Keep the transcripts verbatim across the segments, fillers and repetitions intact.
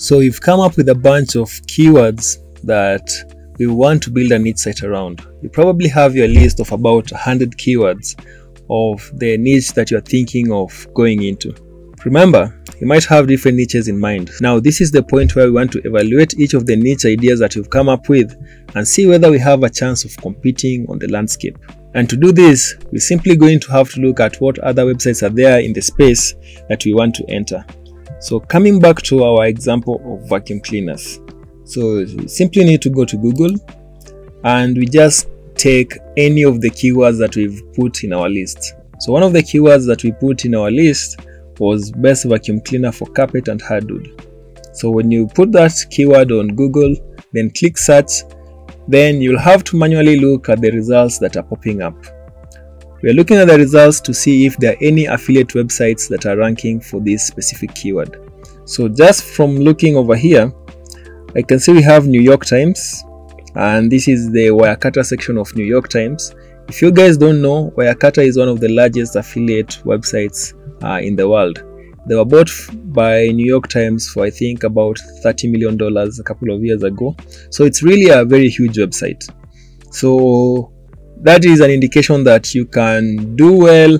So we've come up with a bunch of keywords that we want to build a niche site around. You probably have your list of about one hundred keywords of the niche that you're thinking of going into. Remember, you might have different niches in mind. Now this is the point where we want to evaluate each of the niche ideas that you've come up with and see whether we have a chance of competing on the landscape. And to do this, we're simply going to have to look at what other websites are there in the space that we want to enter. So coming back to our example of vacuum cleaners, so you simply need to go to Google and we just take any of the keywords that we've put in our list. So one of the keywords that we put in our list was best vacuum cleaner for carpet and hardwood. So when you put that keyword on Google, then click search, then you'll have to manually look at the results that are popping up. We are looking at the results to see if there are any affiliate websites that are ranking for this specific keyword. So just from looking over here, I can see we have New York Times, and this is the Wirecutter section of New York Times. If you guys don't know, Wirecutter is one of the largest affiliate websites uh, in the world. They were bought by New York Times for I think about thirty million dollars a couple of years ago. So it's really a very huge website. So that is an indication that you can do well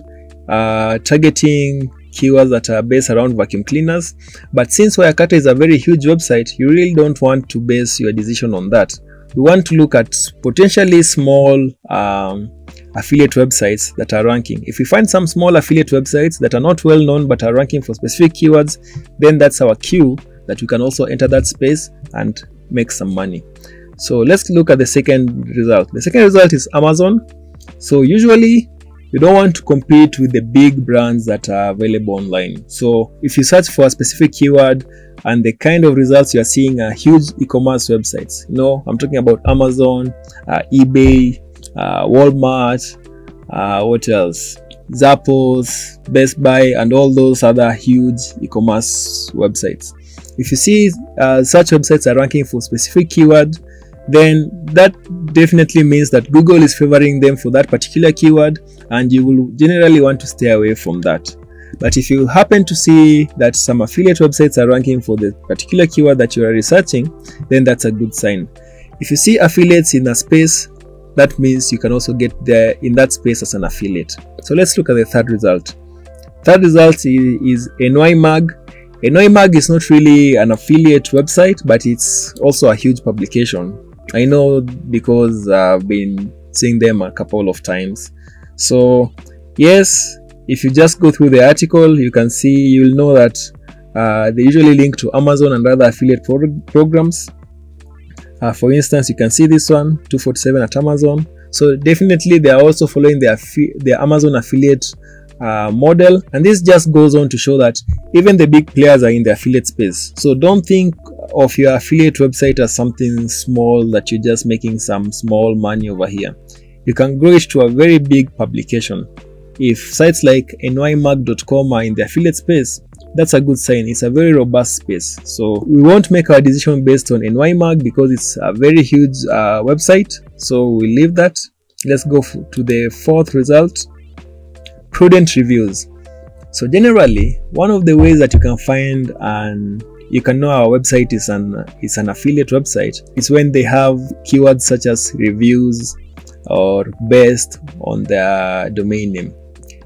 uh, targeting keywords that are based around vacuum cleaners. But since Wirecutter is a very huge website, you really don't want to base your decision on that. We want to look at potentially small um, affiliate websites that are ranking. If we find some small affiliate websites that are not well known but are ranking for specific keywords, then that's our cue that we can also enter that space and make some money. So let's look at the second result. The second result is Amazon. So usually you don't want to compete with the big brands that are available online. So if you search for a specific keyword and the kind of results you are seeing are huge e-commerce websites. You know, I'm talking about Amazon, uh, eBay, uh, Walmart, uh, what else? Zappos, Best Buy, and all those other huge e-commerce websites. If you see uh, such websites are ranking for specific keyword, then that definitely means that Google is favoring them for that particular keyword, and you will generally want to stay away from that. But if you happen to see that some affiliate websites are ranking for the particular keyword that you are researching, then that's a good sign. If you see affiliates in a space, that means you can also get there in that space as an affiliate. So let's look at the third result. Third result is N Y Mag. N Y Mag is not really an affiliate website, but it's also a huge publication. I know because I've been seeing them a couple of times. So yes, if you just go through the article, you can see, you'll know that uh, they usually link to Amazon and other affiliate pro programs. Uh, for instance, you can see this one, two forty-seven at Amazon. So definitely they are also following their, their Amazon affiliate uh, model. And this just goes on to show that even the big players are in the affiliate space. So don't think of your affiliate website as something small that you're just making some small money over here. You can grow it to a very big publication. If sites like N Y Mag dot com are in the affiliate space, that's a good sign. It's a very robust space. So we won't make our decision based on N Y Mag because it's a very huge uh, website. So we leave that. Let's go to the fourth result, Prudent Reviews. So generally, one of the ways that you can find an You can know our website is an is an affiliate website. It's when they have keywords such as reviews or best on their domain name.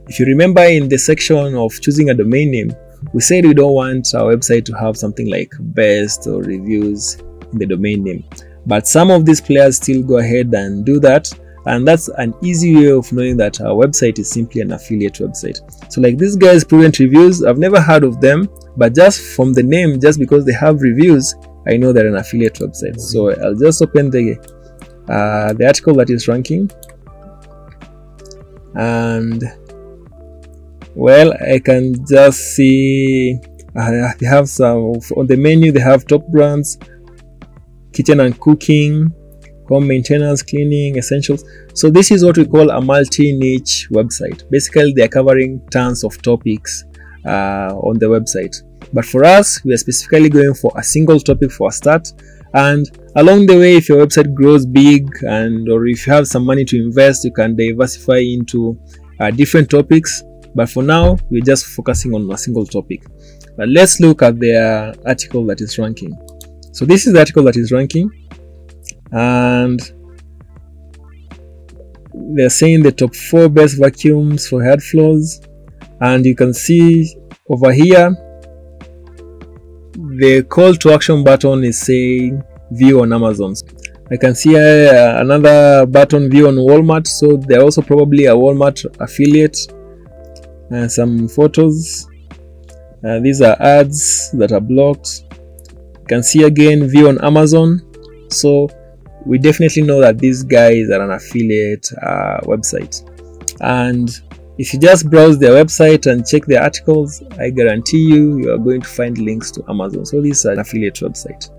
If you remember in the section of choosing a domain name, we said we don't want our website to have something like best or reviews in the domain name. But some of these players still go ahead and do that. And that's an easy way of knowing that our website is simply an affiliate website. So like these guys, Prudent Reviews, I've never heard of them, but just from the name, just because they have reviews, I know they're an affiliate website. So I'll just open the uh, the article that is ranking, and well, I can just see uh, they have some on the menu. They have top brands, kitchen and cooking, home maintenance, cleaning, essentials. So this is what we call a multi-niche website. Basically, they are covering tons of topics uh, on the website. But for us, we are specifically going for a single topic for a start, and along the way, if your website grows big and or if you have some money to invest, you can diversify into uh, different topics. But for now, we're just focusing on a single topic. But let's look at the uh, article that is ranking. So this is the article that is ranking, and they're saying the top four best vacuums for head floors. And you can see over here, the call to action button is saying view on Amazon. I can see uh, another button, view on Walmart. So they're also probably a Walmart affiliate. Uh, some photos. Uh, these are ads that are blocked. You can see again view on Amazon. So we definitely know that these guys are an affiliate uh, website. And if you just browse their website and check their articles, I guarantee you, you are going to find links to Amazon. So this is an affiliate website.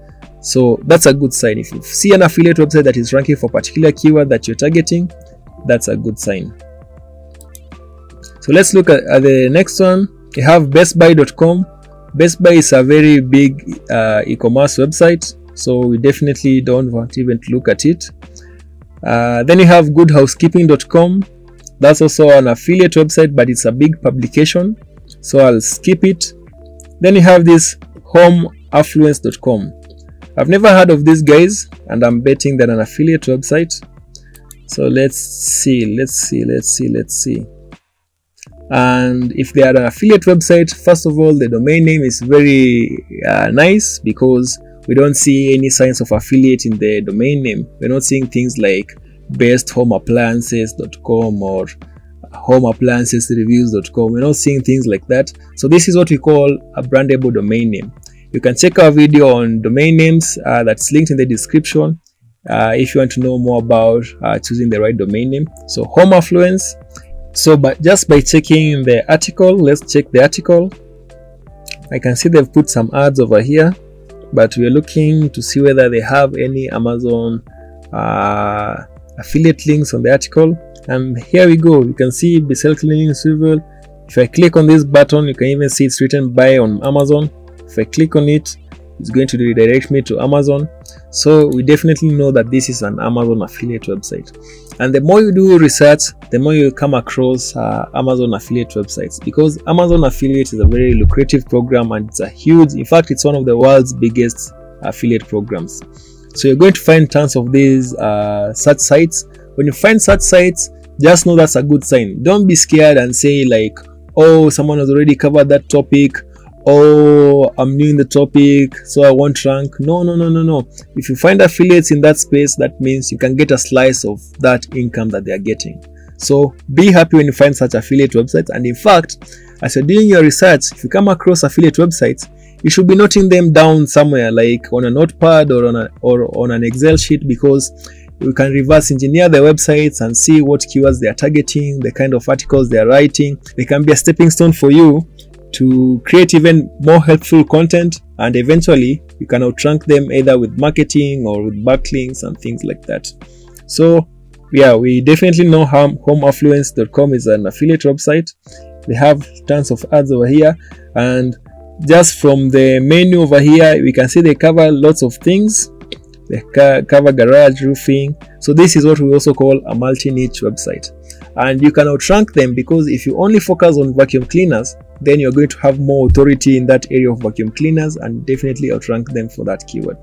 So that's a good sign. If you see an affiliate website that is ranking for a particular keyword that you're targeting, that's a good sign. So let's look at, at the next one. You have best buy dot com. Best Buy is a very big uh, e-commerce website, so we definitely don't want even to look at it. Uh, then you have good housekeeping dot com. That's also an affiliate website, but it's a big publication, so I'll skip it. Then you have this home affluence dot com. I've never heard of these guys, and I'm betting they're an affiliate website. So let's see, let's see, let's see, let's see. And if they are an affiliate website, first of all, the domain name is very uh, nice, because we don't see any signs of affiliate in the domain name. We're not seeing things like best home appliances dot com or home appliances reviews dot com. We're not seeing things like that. So this is what we call a brandable domain name. You can check our video on domain names uh, that's linked in the description uh, if you want to know more about uh, choosing the right domain name. So home affluence. So but just by checking the article, let's check the article. I can see they've put some ads over here, but we're looking to see whether they have any Amazon uh, affiliate links on the article. And here we go. You can see B S L cleaning swivel. If I click on this button, you can even see it's written buy on Amazon. If I click on it, it's going to redirect me to Amazon. So we definitely know that this is an Amazon affiliate website. And the more you do research, the more you come across uh, Amazon affiliate websites, because Amazon affiliate is a very lucrative program, and it's a huge, in fact, it's one of the world's biggest affiliate programs. So you're going to find tons of these uh, such sites. When you find such sites, just know that's a good sign. Don't be scared and say like, oh, someone has already covered that topic. Oh, I'm new in the topic, so I won't rank. No, no, no, no, no. If you find affiliates in that space, that means you can get a slice of that income that they are getting. So be happy when you find such affiliate websites. And in fact, as you're doing your research, if you come across affiliate websites, you should be noting them down somewhere, like on a notepad or on a, or on an Excel sheet, because you can reverse engineer their websites and see what keywords they are targeting, the kind of articles they are writing. They can be a stepping stone for you to create even more helpful content, and eventually you can outrank them either with marketing or with backlinks and things like that. So yeah, we definitely know how home affluence dot com is an affiliate website. They have tons of ads over here, and just from the menu over here, we can see they cover lots of things. They cover garage, roofing. So this is what we also call a multi-niche website. And you can outrank them, because if you only focus on vacuum cleaners, then you're going to have more authority in that area of vacuum cleaners and definitely outrank them for that keyword.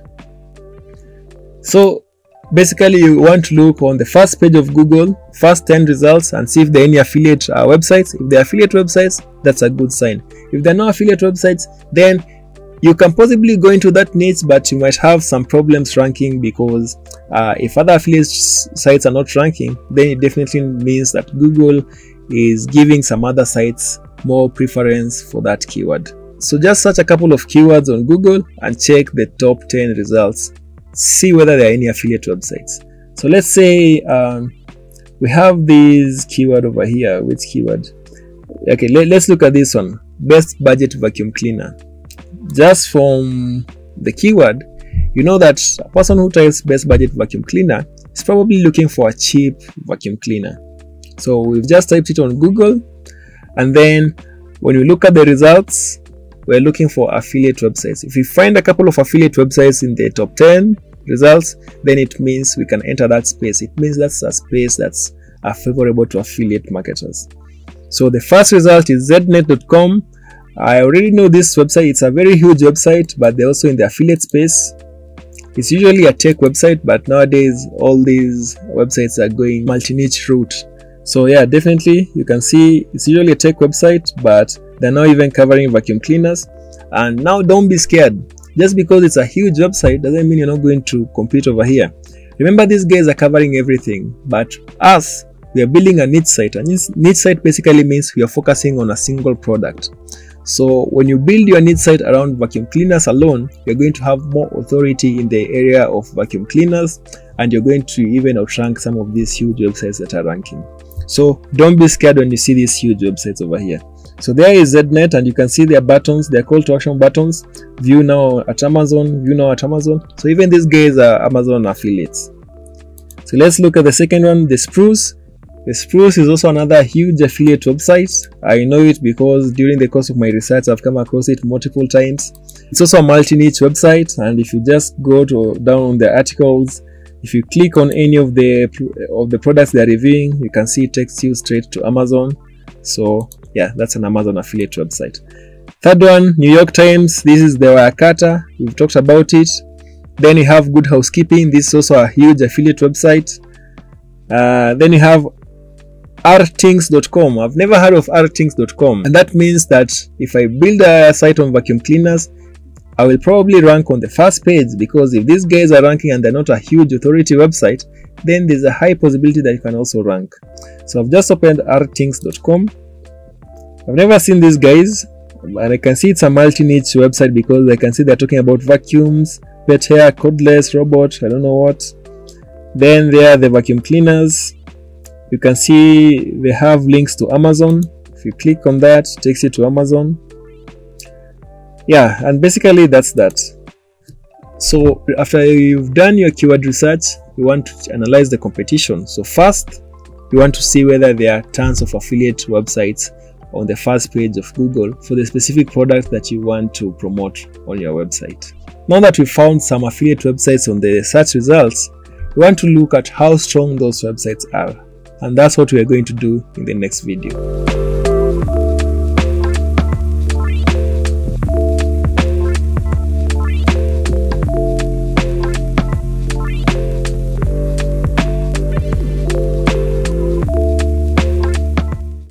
So basically, you want to look on the first page of Google, first ten results, and see if there are any affiliate uh, websites. If there are affiliate websites, that's a good sign. If there are no affiliate websites, then you can possibly go into that niche, but you might have some problems ranking, because uh, if other affiliate sites are not ranking, then it definitely means that Google is giving some other sites more preference for that keyword. So just search a couple of keywords on Google and check the top ten results. See whether there are any affiliate websites. So let's say um, we have this keyword over here. Which keyword? Okay, let, let's look at this one. Best budget vacuum cleaner. Just from the keyword, you know that a person who types best budget vacuum cleaner is probably looking for a cheap vacuum cleaner. So we've just typed it on Google, and then when you look at the results, we're looking for affiliate websites. If we find a couple of affiliate websites in the top ten results, then it means we can enter that space. It means that's a space that's are favorable to affiliate marketers. So the first result is Z net dot com. I already know this website. It's a very huge website, but they're also in the affiliate space. It's usually a tech website, but nowadays all these websites are going multi-niche route. So yeah, definitely you can see it's usually a tech website, but they're not even covering vacuum cleaners. And now don't be scared. Just because it's a huge website doesn't mean you're not going to compete over here. Remember, these guys are covering everything, but us, we are building a niche site. A niche site basically means we are focusing on a single product. So when you build your niche site around vacuum cleaners alone, you're going to have more authority in the area of vacuum cleaners, and you're going to even outrank some of these huge websites that are ranking. So don't be scared when you see these huge websites over here. So there is Z net, and you can see their buttons, their call to action buttons, view now at Amazon, view now at Amazon. So even these guys are Amazon affiliates. So let's look at the second one, the Spruce. The Spruce is also another huge affiliate website. I know it because during the course of my research, I've come across it multiple times. It's also a multi-niche website, and if you just go to down on the articles, if you click on any of the of the products they're reviewing, you can see it takes you straight to Amazon. So yeah, that's an Amazon affiliate website. Third one, New York Times. This is the Wirecutter. We've talked about it. Then you have Good Housekeeping. This is also a huge affiliate website. Uh, then you have R things dot com. I've never heard of R things dot com, and that means that if I build a site on vacuum cleaners, I will probably rank on the first page, because if these guys are ranking and they're not a huge authority website, then there's a high possibility that you can also rank. So I've just opened R things dot com. I've never seen these guys, and I can see it's a multi-niche website because I can see they're talking about vacuums, pet hair, cordless, robot, I don't know what. Then there are the vacuum cleaners. You can see they have links to Amazon. If you click on that, it takes you to Amazon. Yeah, and basically that's that. So after you've done your keyword research, you want to analyze the competition. So first, you want to see whether there are tons of affiliate websites on the first page of Google for the specific product that you want to promote on your website. Now that we found some affiliate websites on the search results, we want to look at how strong those websites are. And that's what we are going to do in the next video.